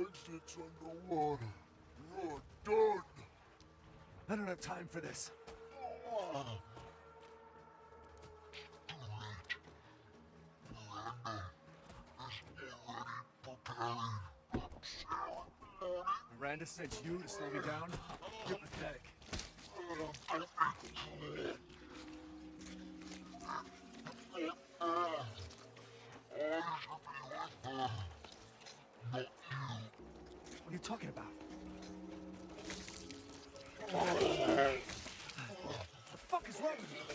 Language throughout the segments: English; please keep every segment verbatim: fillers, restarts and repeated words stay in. exit's underwater. You're done. I don't have time for this. Oh. Too late. Miranda is already preparing herself. Miranda sent you to slow me down? You're pathetic. I should be with her. What are you talking about? What the fuck is wrong with you?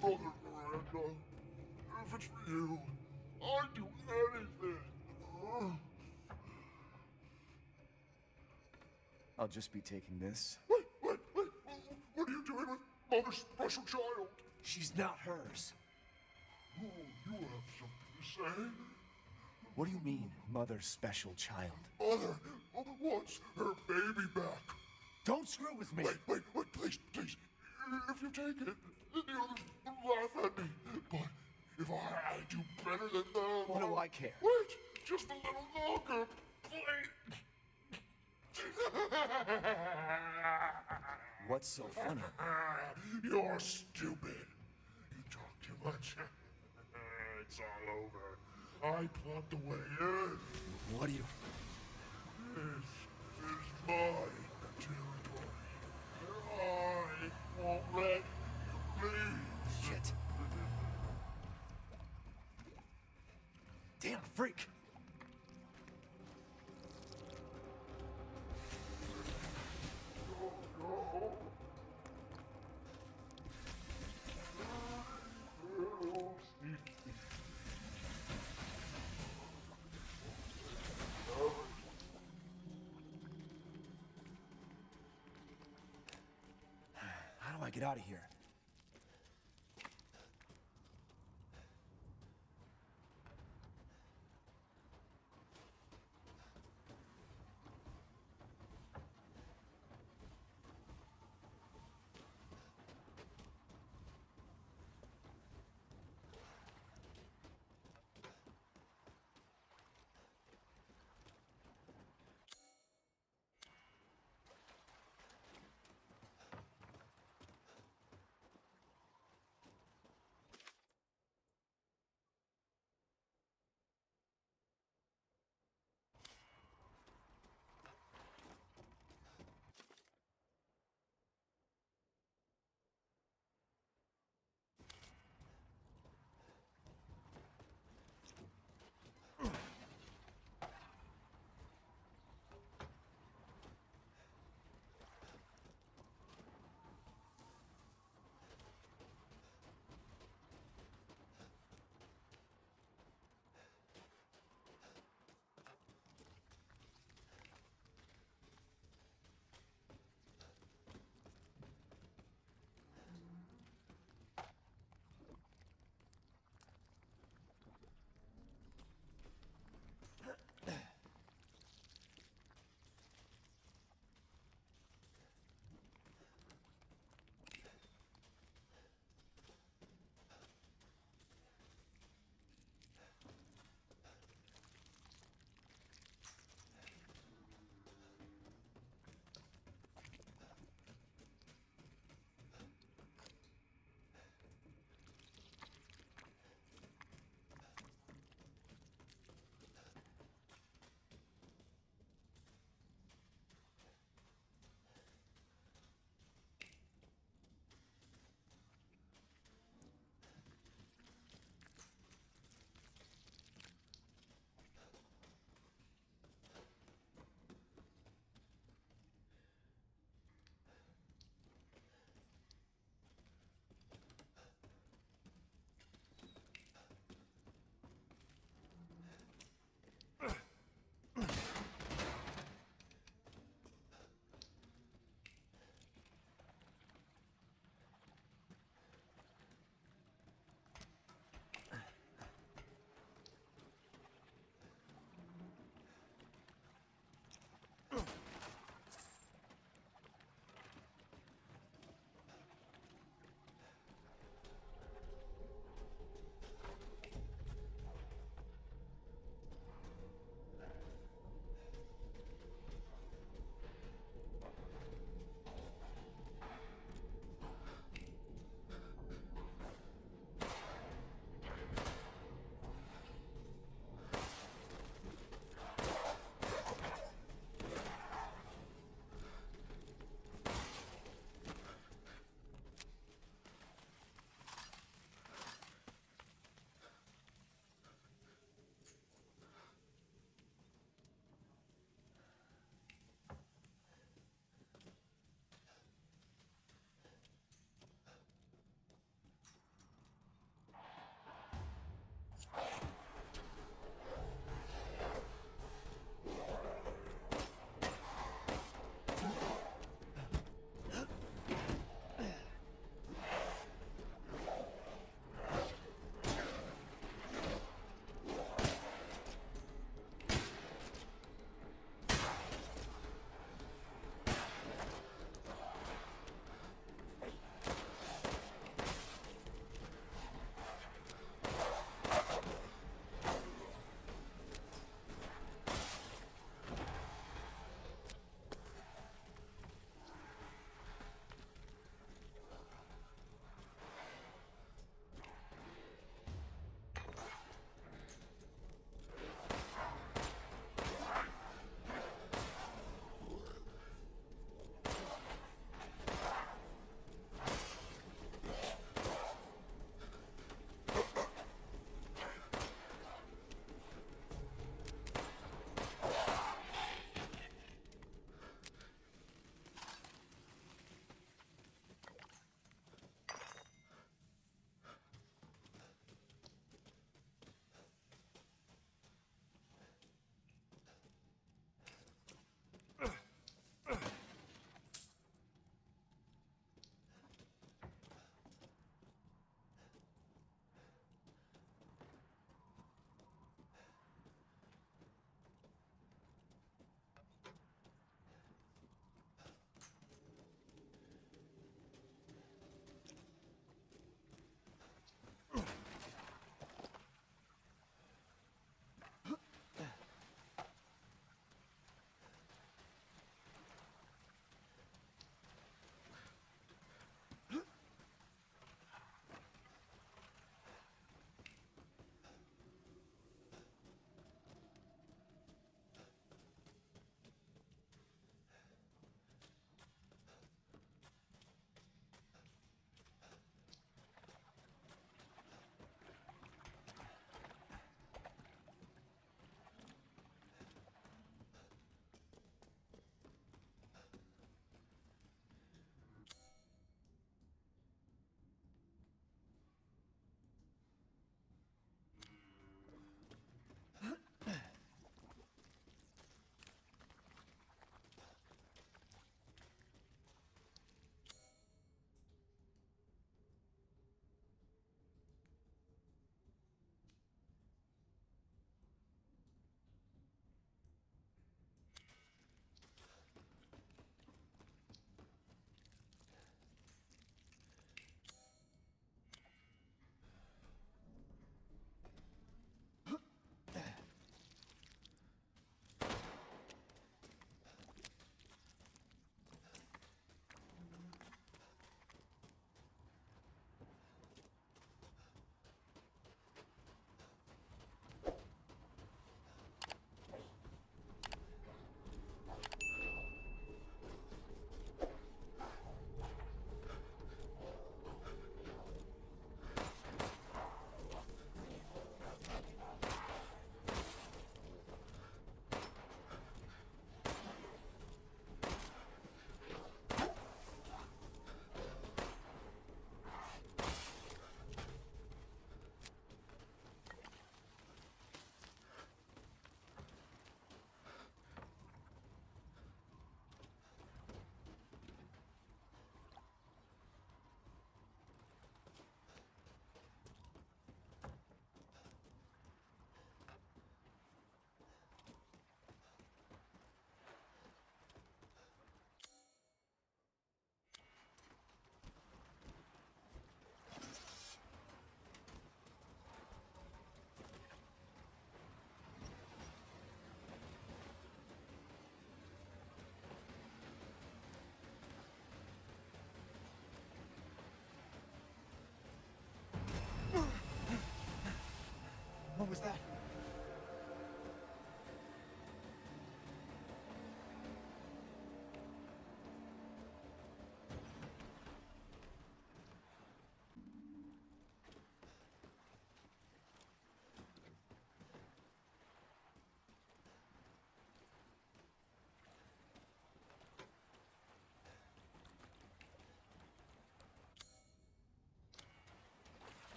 Brother Miranda, if it's for you, I'd do anything. I'll just be taking this. Wait, wait, wait. What are you doing with Mother's special child? She's not hers. Oh, you have something to say? What do you mean, Mother's special child? Mother wants her baby back. Don't screw with me. Wait, wait, wait, please, please. If you take it, the others would laugh at me. But if I, I do better than them... What do I care? Wait, just a little longer, please. What's so funny? You're stupid. You talk too much. It's all over. I plugged away in. What do you... This is my territory. I won't let you leave. Shit. Damn freak. How do I get out of here?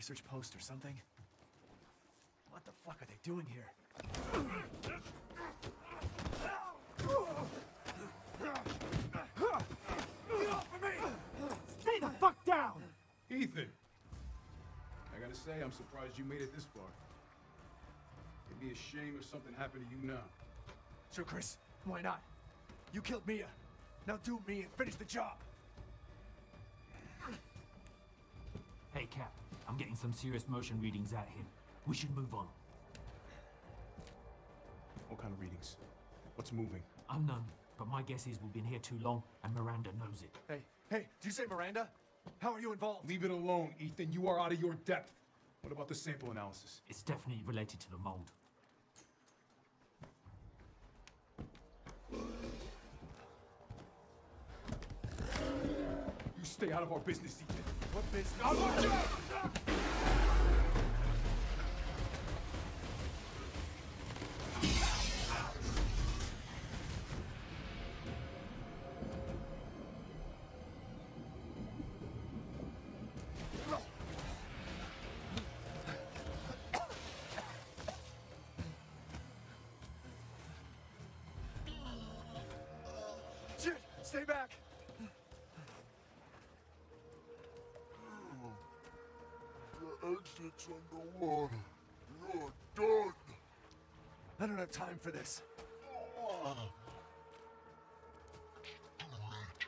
Research post or something? What the fuck are they doing here? Get off of me! Stay the fuck down! Ethan! I gotta say, I'm surprised you made it this far. It'd be a shame if something happened to you now. Sure, Chris. Why not? You killed Mia. Now do me and finish the job! Hey, Cap. I'm getting some serious motion readings out here. We should move on. What kind of readings? What's moving? Unknown. But my guess is we've been here too long, and Miranda knows it. Hey, hey, did you say Miranda? How are you involved? Leave it alone, Ethan. You are out of your depth. What about the sample analysis? It's definitely related to the mold. You stay out of our business, Ethan. What business? I'll watch out! Stay back! The exit's underwater. You're done! I don't have time for this. Oh. Too late.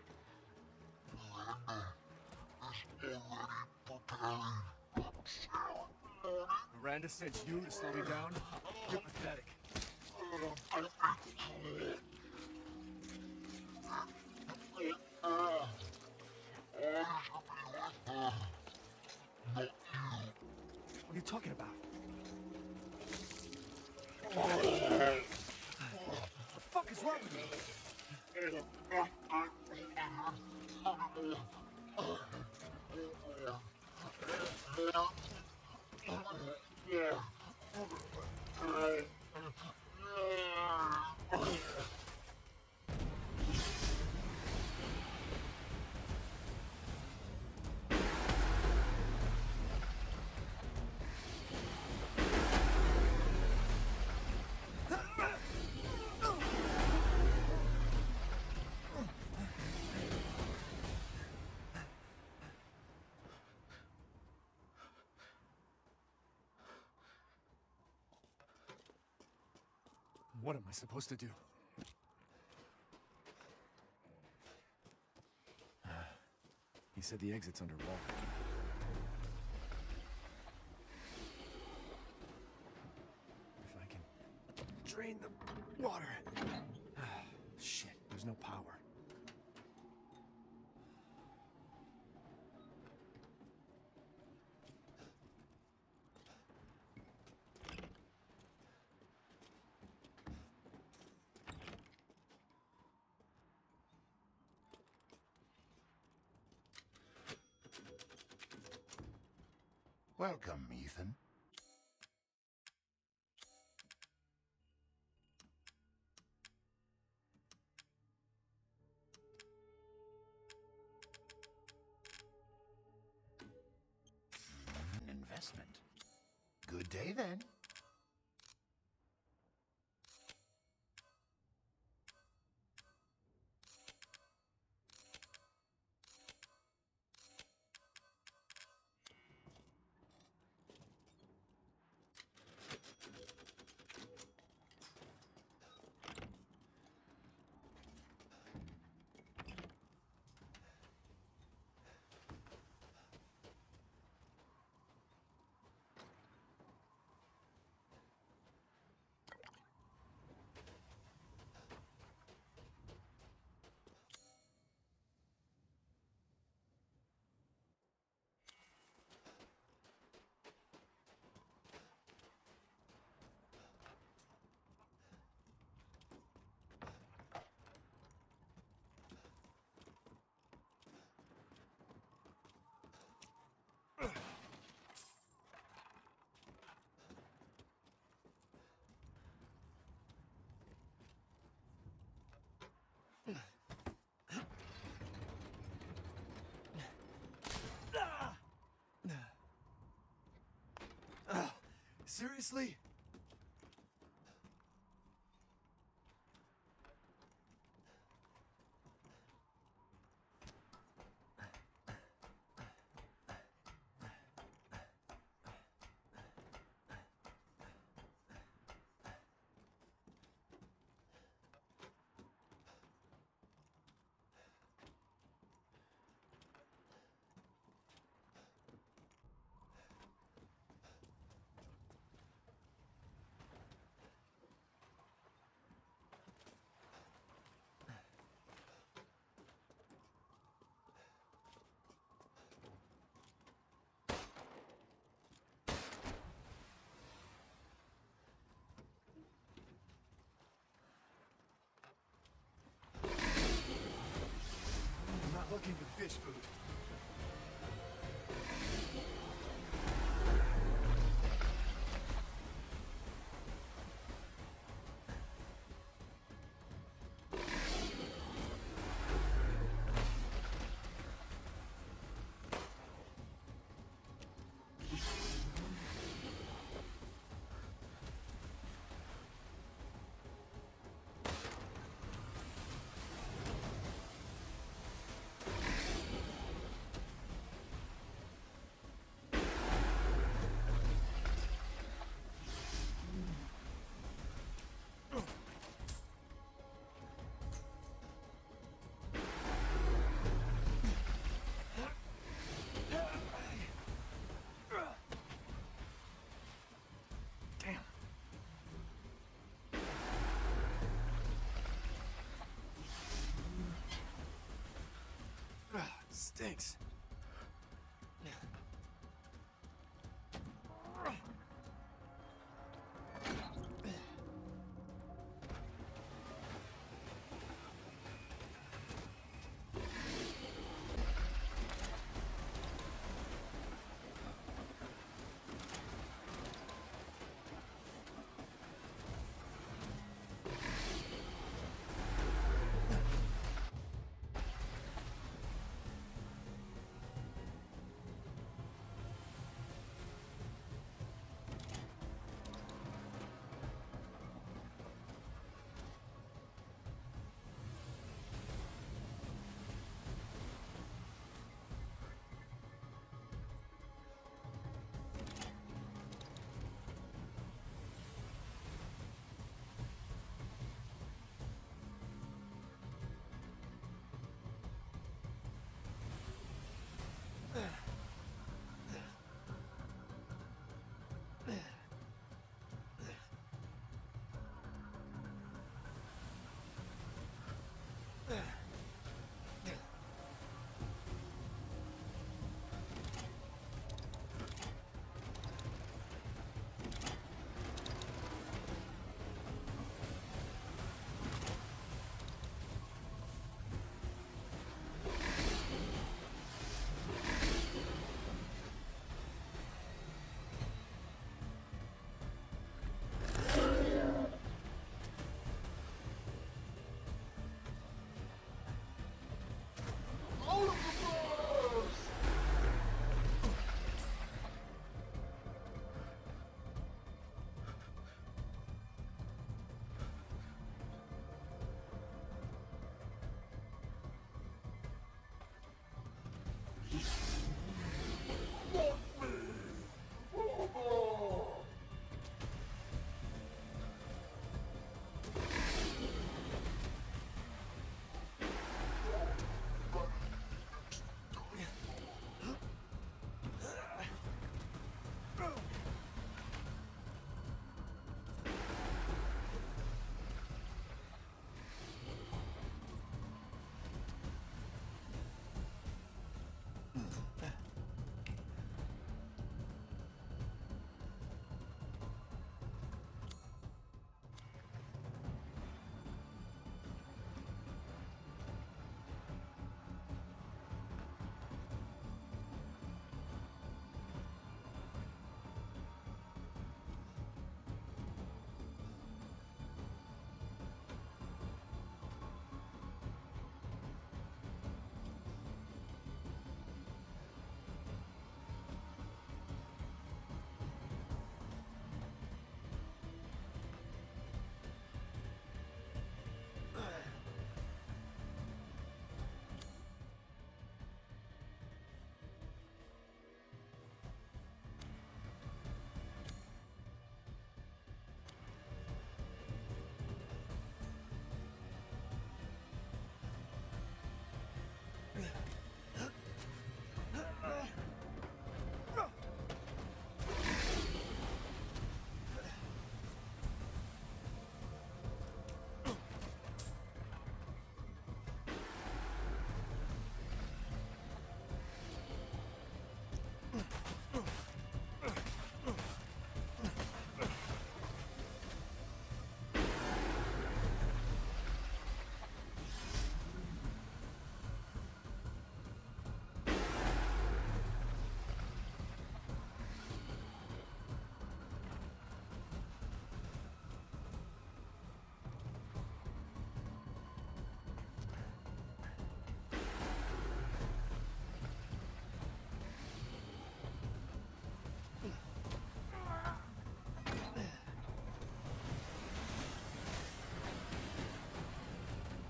Miranda is already preparing herself. Miranda sent you to slow me down? You're pathetic. Uh, what are you talking about? What the fuck is wrong with you? What am I supposed to do? He said the exit's underwater. If I can drain the water. Shit, there's no power. Welcome, Ethan. An investment. Good day, then. Seriously? Looking for fish food. Stinks.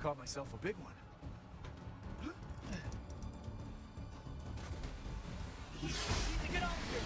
Caught myself a big one. You need to get out of here!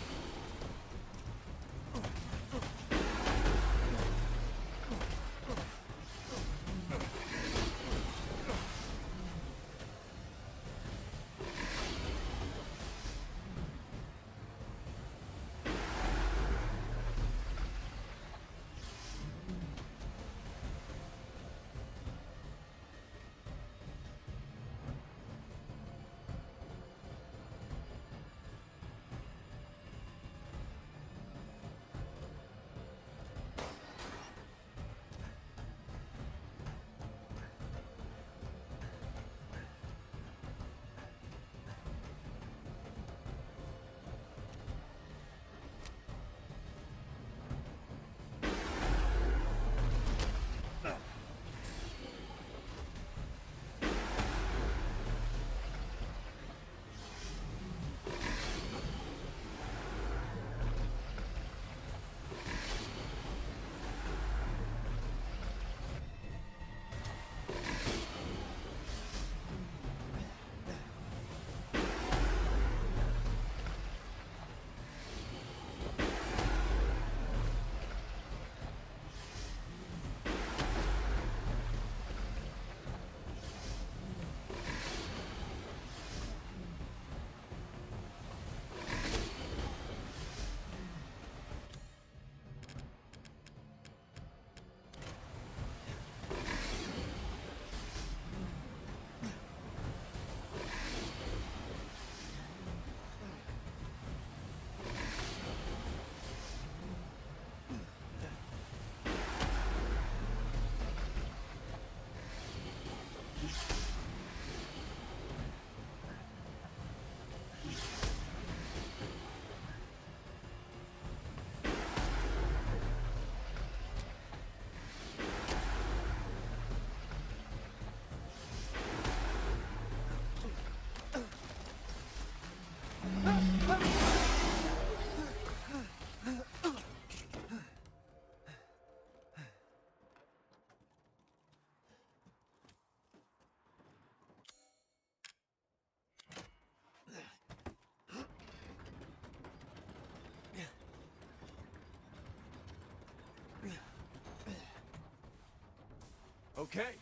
Okay.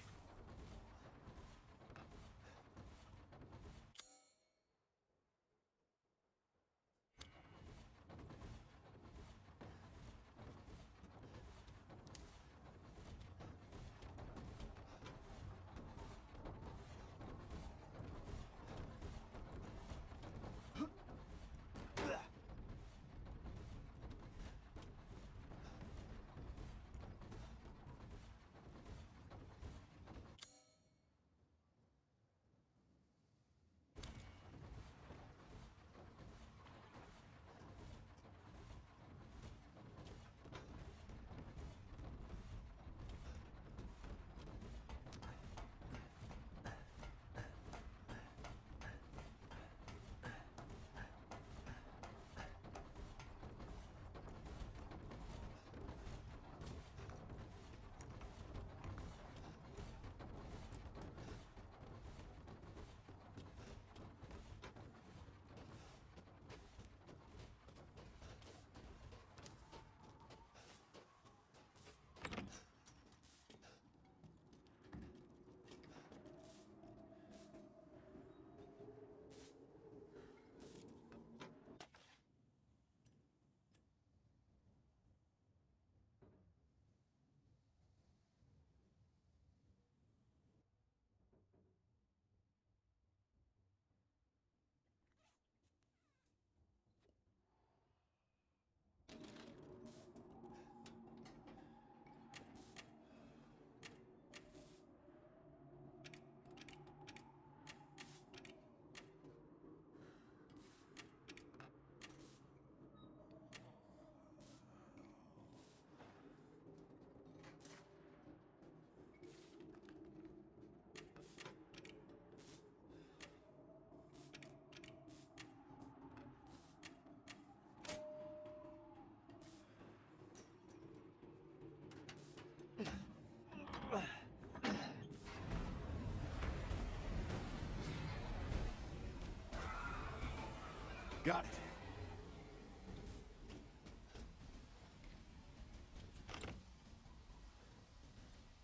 Got it.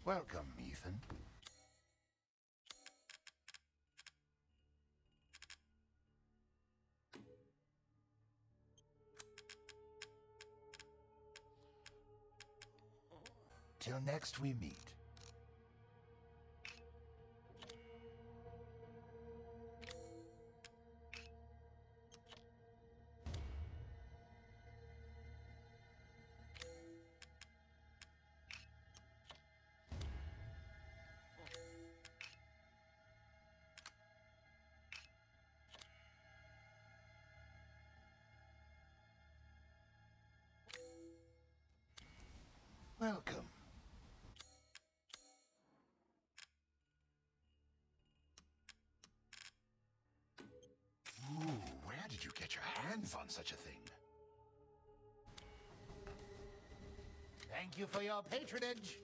Welcome, Ethan. Till next we meet. Welcome. Ooh, where did you get your hands on such a thing? Thank you for your patronage.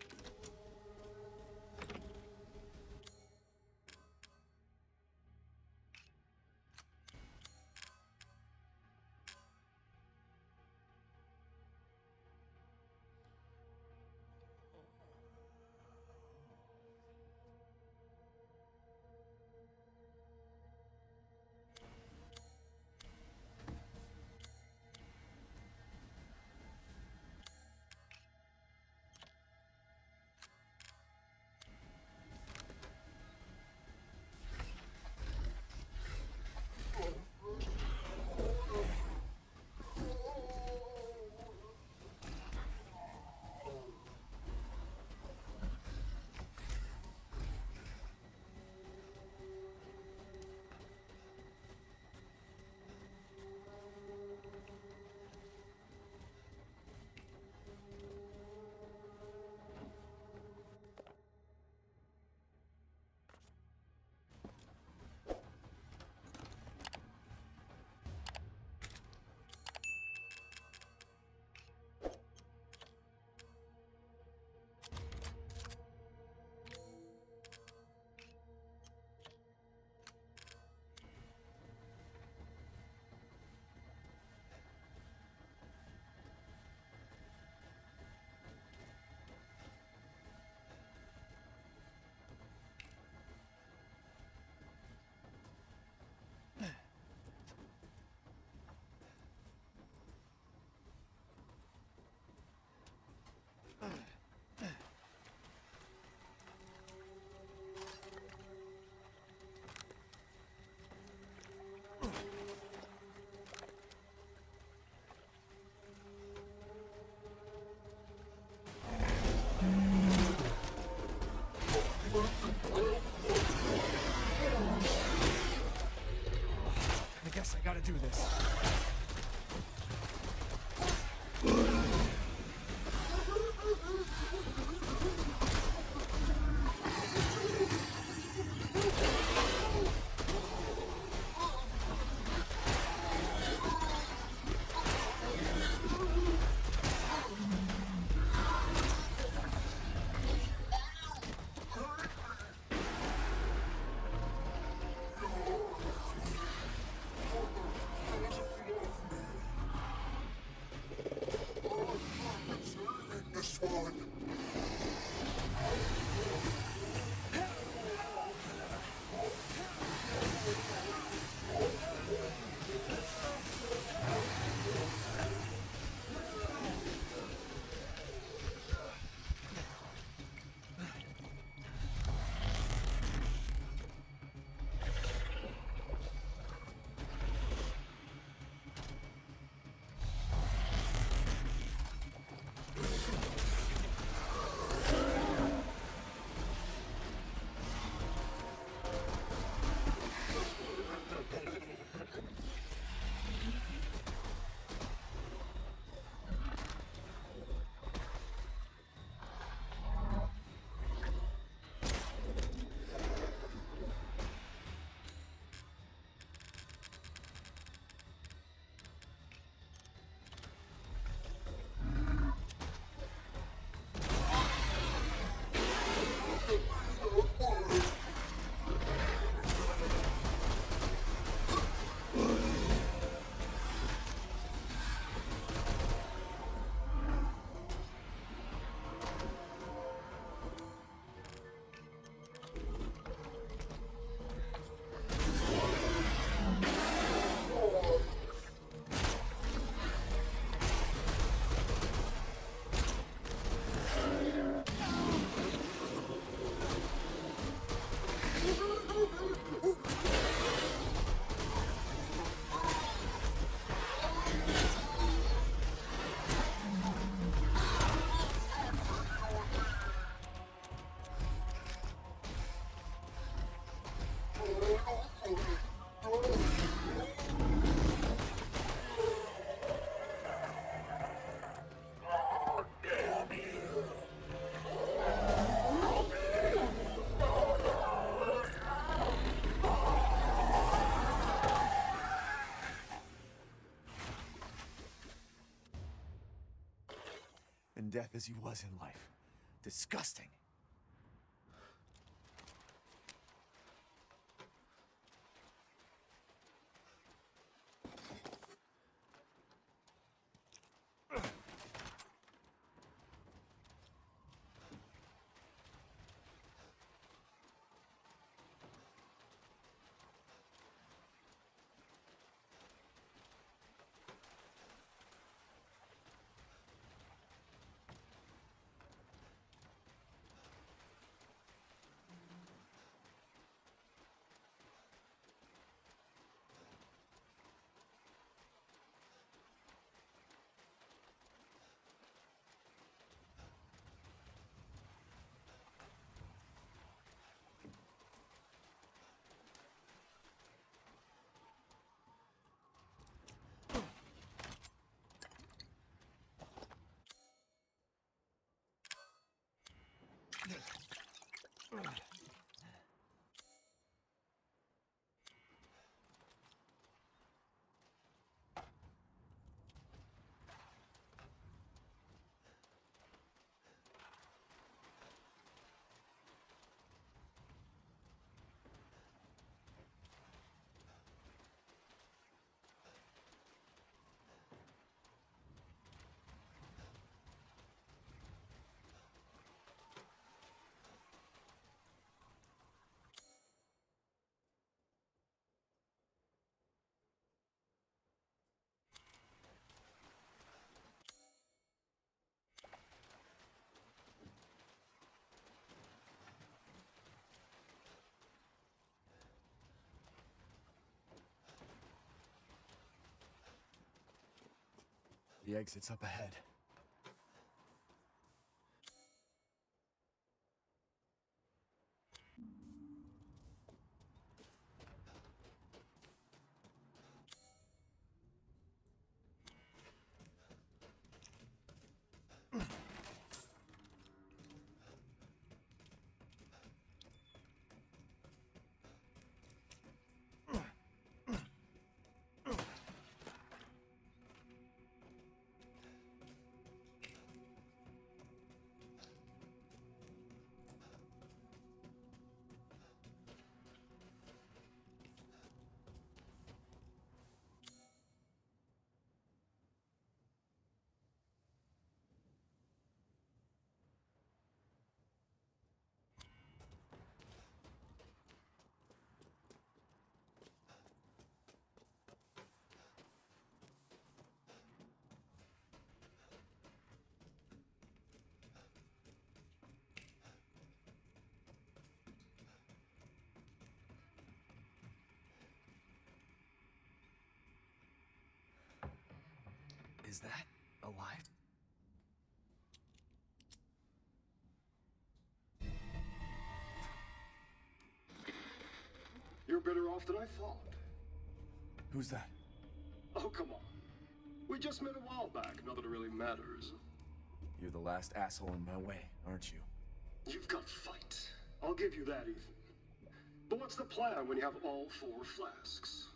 death as he was in life. Disgusting. The exit's up ahead. Is that alive? You're better off than I thought. Who's that? Oh, come on. We just met a while back, not that it really matters. You're the last asshole in my way, aren't you? You've got fight. I'll give you that, Ethan. But what's the plan when you have all four flasks?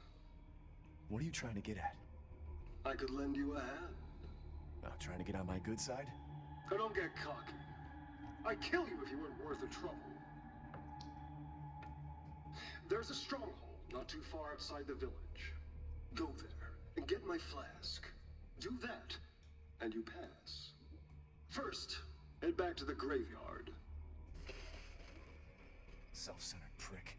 What are you trying to get at? I could lend you a hand. Not trying to get on my good side? I don't get cocky. I'd kill you if you weren't worth the trouble. There's a stronghold not too far outside the village. Go there and get my flask. Do that, and you pass. First, head back to the graveyard. Self-centered prick.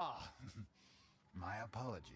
Ah, my apologies.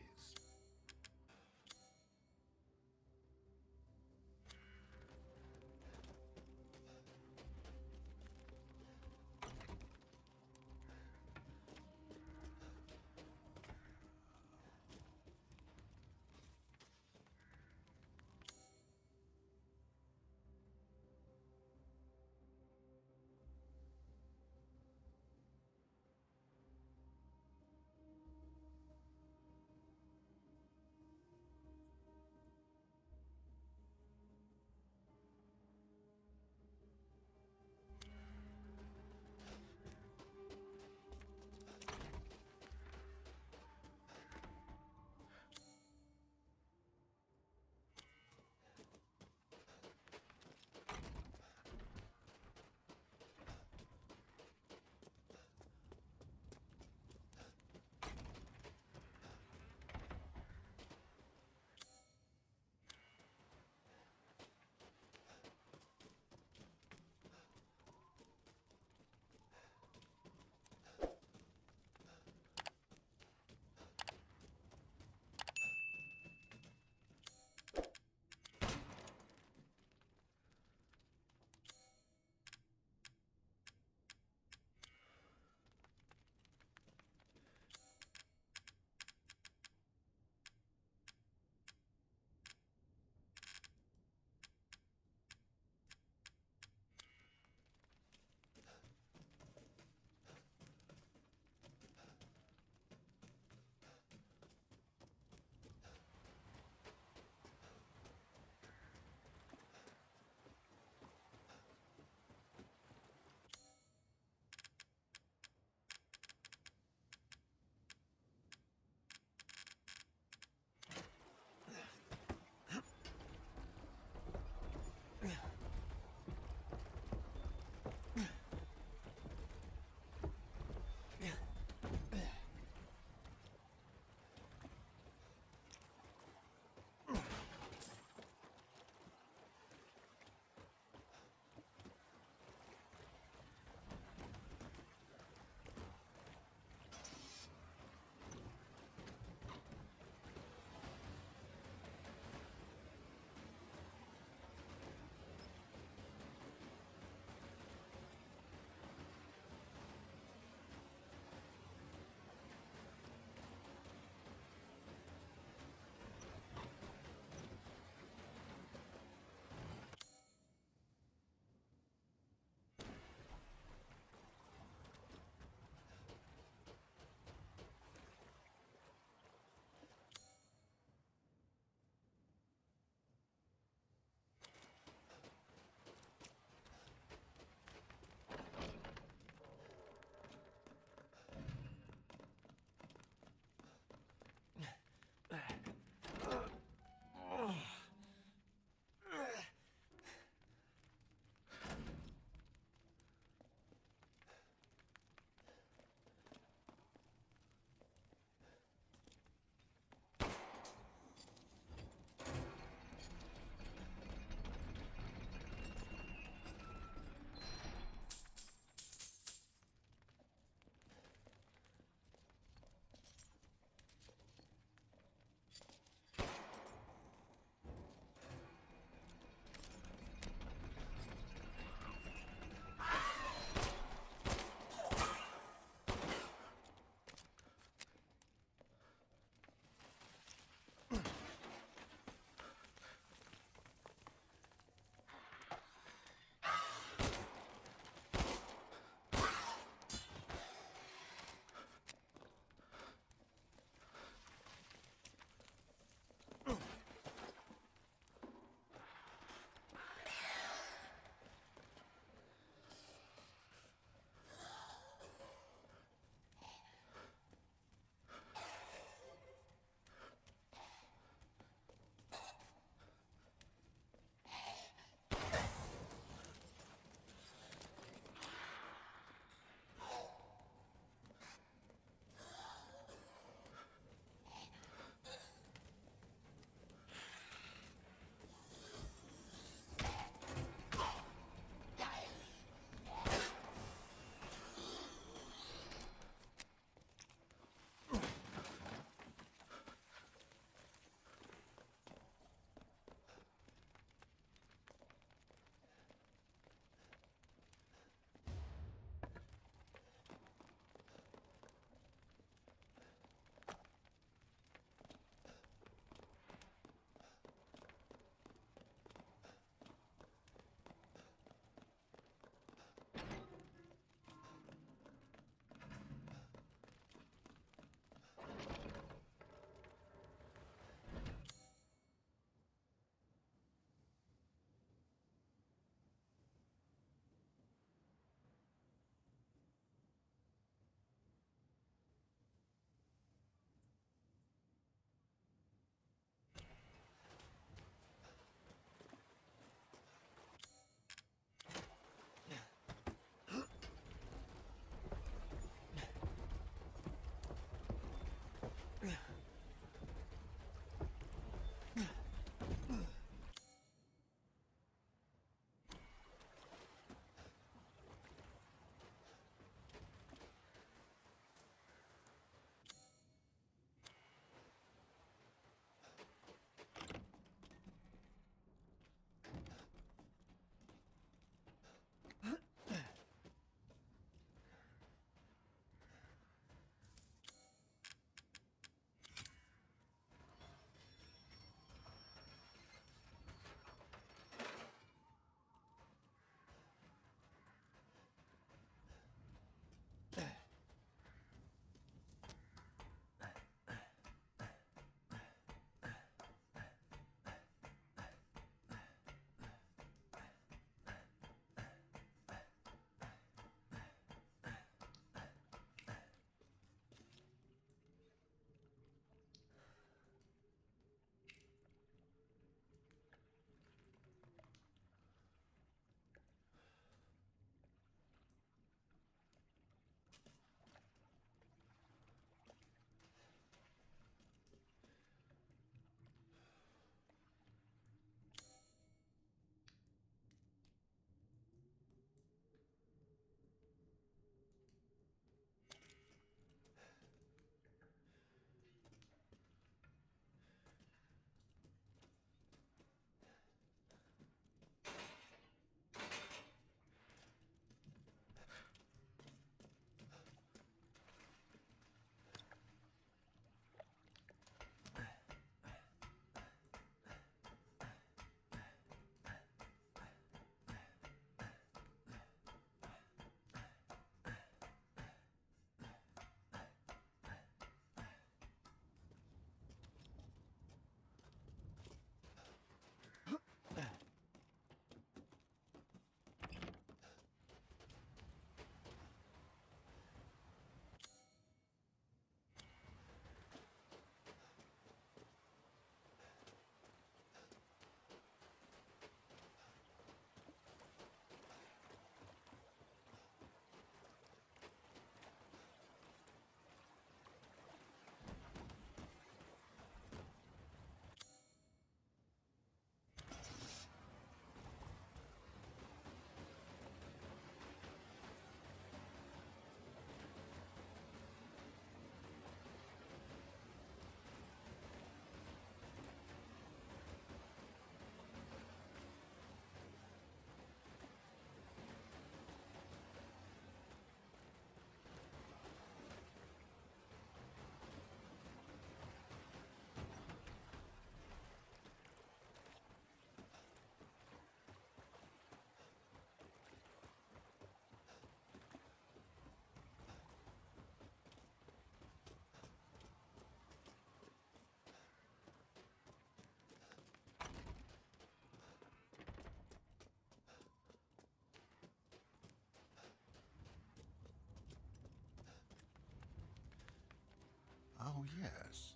Oh, yes.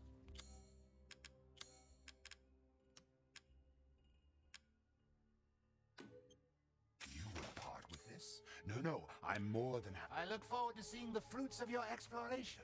You will part with this? No, no, I'm more than happy. I look forward to seeing the fruits of your exploration.